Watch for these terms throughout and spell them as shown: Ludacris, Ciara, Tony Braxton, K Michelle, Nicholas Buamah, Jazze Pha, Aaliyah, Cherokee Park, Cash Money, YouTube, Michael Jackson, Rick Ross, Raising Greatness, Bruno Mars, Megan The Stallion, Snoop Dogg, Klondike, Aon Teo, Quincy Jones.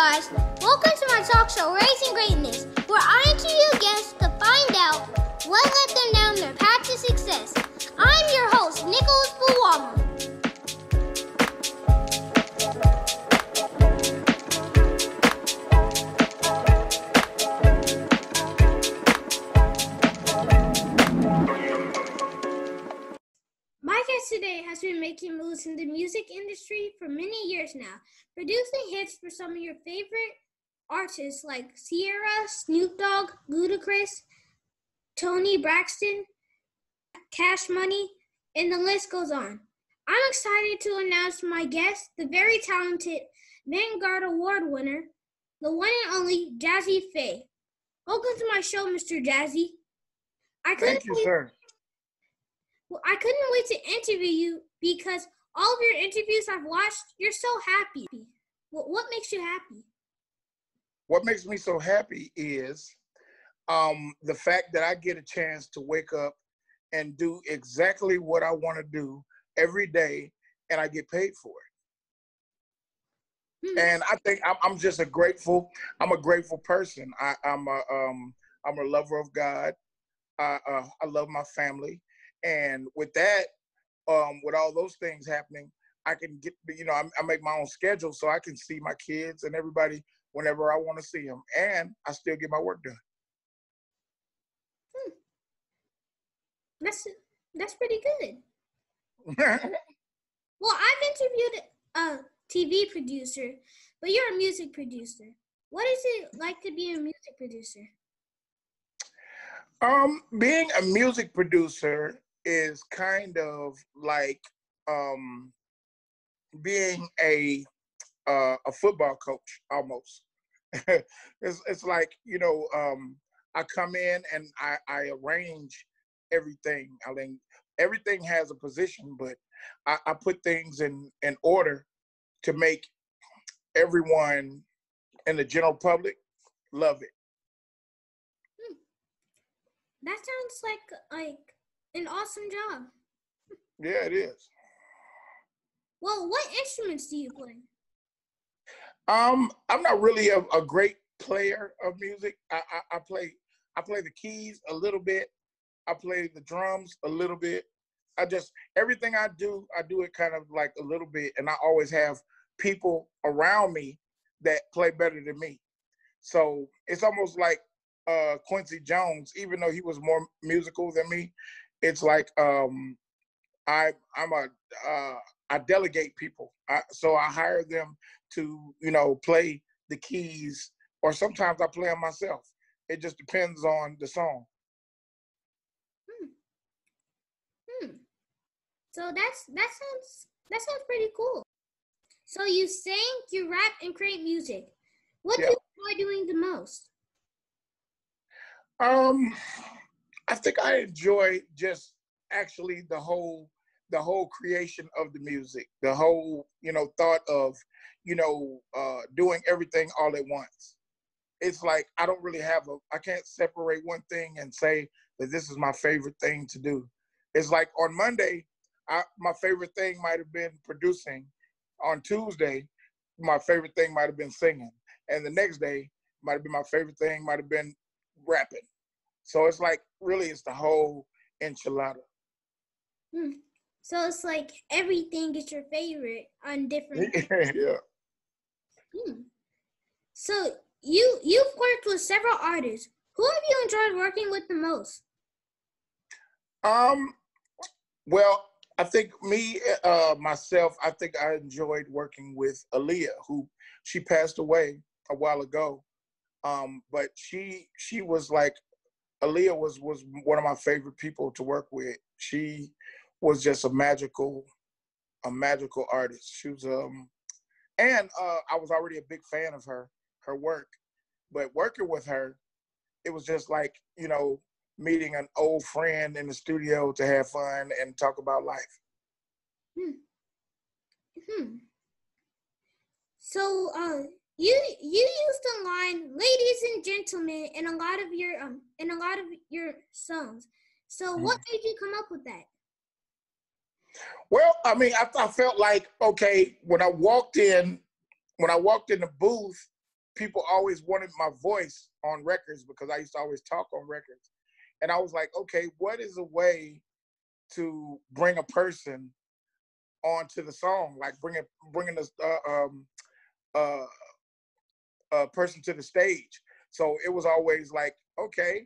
guys, welcome to my talk show, Raising Greatness, where I interview guests to find out what let them down their path to success. I'm your host, Nicholas Buamah. My guest today has been making moves in the music industry for many years now, producing hits for some of your favorite artists like Ciara, Snoop Dogg, Ludacris, Tony Braxton, Cash Money, and the list goes on. I'm excited to announce my guest, the very talented Vanguard Award winner, the one and only Jazze Pha. Welcome to my show, Mr. Jazze. Thank you, sir. Well, I couldn't wait to interview you because all of your interviews I've watched, you're so happy. What makes you happy? What makes me so happy is the fact that I get a chance to wake up and do exactly what I want to do every day, and I get paid for it. And I think I'm just a grateful person. I'm a lover of God. I love my family, and with that, with all those things happening, I can get, I make my own schedule so I can see my kids and everybody whenever I want to see them, and I still get my work done. That's pretty good. Well, I've interviewed a TV producer, but you're a music producer. What is it like to be a music producer? Being a music producer is kind of like being a football coach almost. It's like, I come in and I arrange everything. I mean, everything has a position, but I put things in order to make everyone and the general public love it. That sounds like an awesome job. Yeah, it is. Well, what instruments do you play? I'm not really a great player of music. I play the keys a little bit. I play the drums a little bit. Everything I do it kind of like a little bit, and I always have people around me that play better than me. So it's almost like Quincy Jones, even though he was more musical than me. It's like I delegate people. So I hire them to, play the keys, or sometimes I play them myself. It just depends on the song. So that sounds pretty cool. So you sing, you rap, and create music. What do you enjoy doing the most? I think I enjoy just actually the whole creation of the music, the whole thought of doing everything all at once. It's like I don't really have I can't separate one thing and say that this is my favorite thing to do. It's like on Monday, my favorite thing might have been producing. On Tuesday, my favorite thing might have been singing. And the next day, my favorite thing might have been rapping. So it's like, really, it's the whole enchilada. So it's like everything is your favorite on different... Yeah. So you've worked with several artists. Who have you enjoyed working with the most? Well, I think I enjoyed working with Aaliyah, who she passed away a while ago. But she was like, Aaliyah was one of my favorite people to work with. She was just a magical artist. She was, I was already a big fan of her work, but working with her, it was just like, meeting an old friend in the studio to have fun and talk about life. So you used the line "ladies and gentlemen" in a lot of your songs. So what made you come up with that? Well, I mean, I felt like, okay, when I walked in the booth, people always wanted my voice on records because I used to always talk on records. And I was like, okay, what is a way to bring a person onto the song? Like bringing a person to the stage. So it was always like, okay,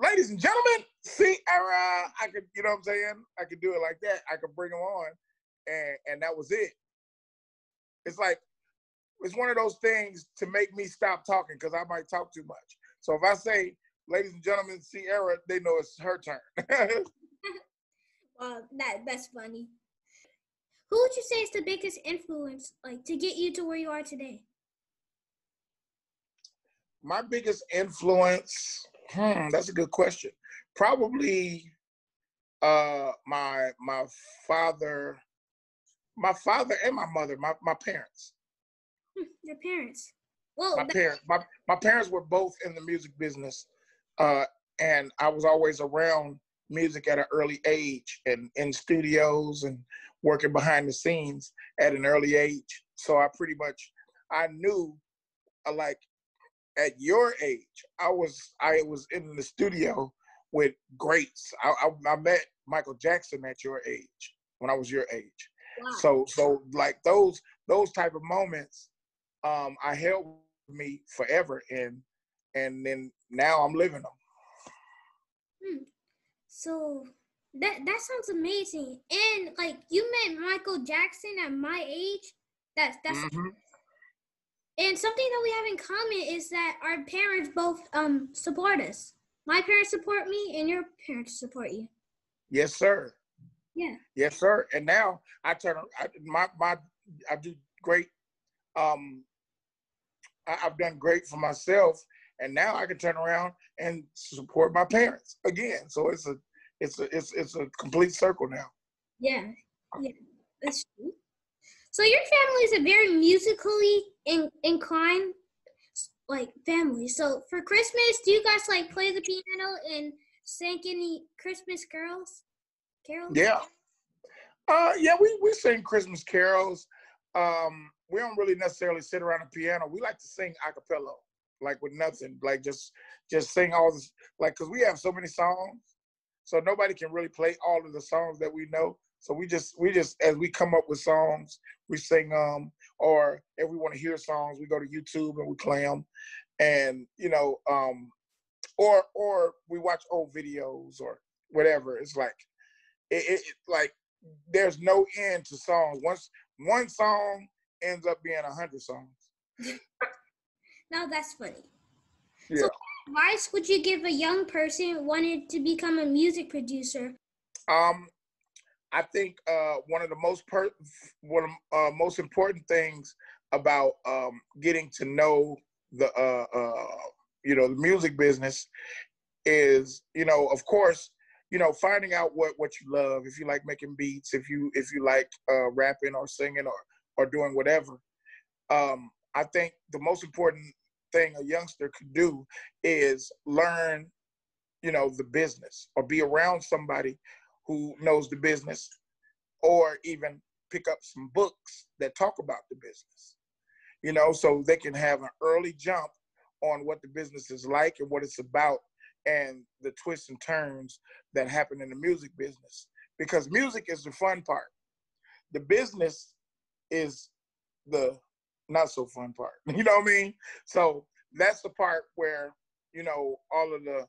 ladies and gentlemen, Ciara, I could, you know what I'm saying? I could do it like that. I could bring them on, and that was it. It's like, it's one of those things to make me stop talking because I might talk too much. So if I say, ladies and gentlemen, Ciara, they know it's her turn. Well, that's funny. Who would you say is the biggest influence, like, to get you to where you are today? My biggest influence, that's a good question. Probably my father and my mother, my parents. Your parents. Well, my parents were both in the music business, and I was always around music at an early age, and in studios and working behind the scenes at an early age. So I knew, like, at your age, I was in the studio with greats. I met Michael Jackson at your age, when I was your age. Wow. So like those type of moments, I held me forever, and then now I'm living them. So that sounds amazing. And like, you met Michael Jackson at my age. That's. Mm-hmm. And something that we have in common is that our parents both support us. My parents support me, and your parents support you. Yes, sir. Yeah. Yes, sir. And now I do great. I've done great for myself, and now I can turn around and support my parents again. So it's a complete circle now. Yeah, that's true. So your family is a very musically inclined, like, family. So for Christmas, do you guys, like, play the piano and sing any Christmas carols? Yeah. Yeah, we sing Christmas carols. We don't really necessarily sit around a piano. We like to sing a cappella, like, with nothing. Like, just sing all this, like, because we have so many songs, so nobody can really play all of the songs that we know. So we just as we come up with songs, we sing them, or if we want to hear songs, we go to YouTube and we play them, and, you know, or we watch old videos or whatever. It's like, like, there's no end to songs. Once one song ends up being 100 songs. Now that's funny. Yeah. So what advice would you give a young person who wanted to become a music producer? I think one of the most important things about getting to know the the music business is, you know, of course, you know, finding out what you love. If you like making beats, if you like rapping or singing or doing whatever, I think the most important thing a youngster could do is learn, you know, the business, or be around somebody who knows the business, or even pick up some books that talk about the business, you know, so they can have an early jump on what the business is like and what it's about, and the twists and turns that happen in the music business. Because music is the fun part. The business is the not so fun part. You know what I mean? So that's the part where, you know, all of the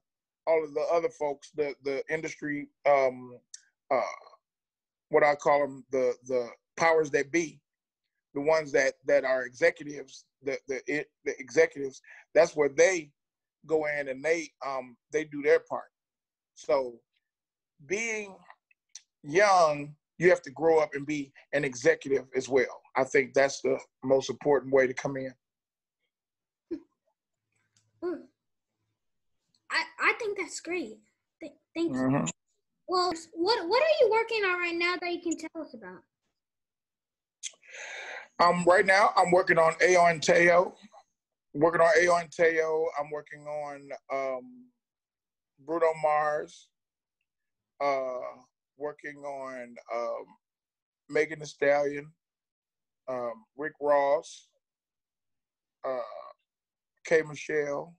other folks, the industry, what I call them, the powers that be, the ones that are executives, the executives, that's where they go in and they do their part. So being young, you have to grow up and be an executive as well. I think that's the most important way to come in. I think that's great. Thank you. Mm-hmm. Well, what are you working on right now that you can tell us about? Right now, I'm working on Aon Teo. I'm working on Bruno Mars. Working on Megan The Stallion, Rick Ross. K Michelle,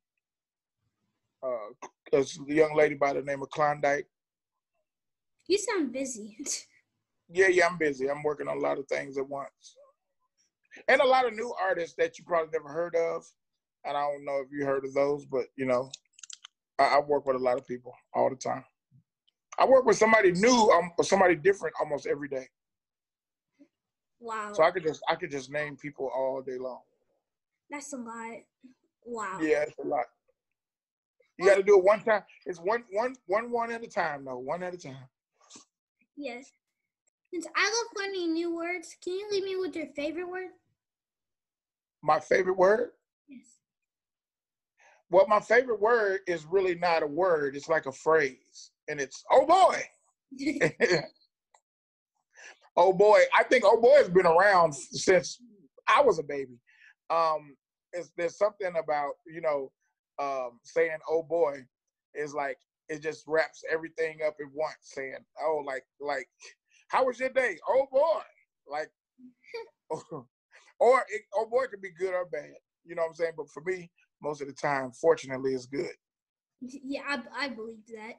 a young lady by the name of Klondike. You sound busy. Yeah, I'm busy. I'm working on a lot of things at once. And a lot of new artists that you probably never heard of. And I don't know if you heard of those, but, you know, I work with a lot of people all the time. I work with somebody new or somebody different almost every day. Wow. So I could just name people all day long. That's a lot. Wow. Yeah, it's a lot. You got to do it one time. It's one at a time, though. One at a time. Yes. Since I love learning new words, can you leave me with your favorite word? My favorite word? Yes. Well, my favorite word is really not a word. It's like a phrase. And it's, oh, boy. Oh, boy. I think oh, boy has been around since I was a baby. There's something about, you know, saying oh, boy is like, it just wraps everything up at once, saying, oh, like, how was your day? Oh, boy. Like, or it, oh, boy, it could be good or bad. You know what I'm saying? But for me, most of the time, fortunately, it's good. Yeah, I believe that.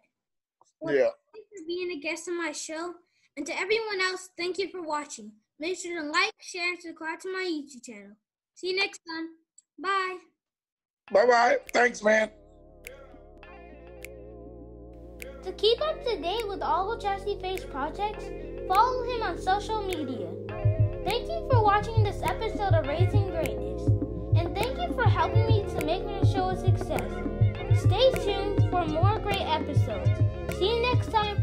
Well, yeah. Thank you for being a guest on my show. And to everyone else, thank you for watching. Make sure to like, share, and subscribe to my YouTube channel. See you next time. Bye. Bye-bye. Thanks, man. To keep up to date with all of Jazze Pha's projects, follow him on social media. Thank you for watching this episode of Raising Greatness, and thank you for helping me to make my show a success. Stay tuned for more great episodes. See you next time.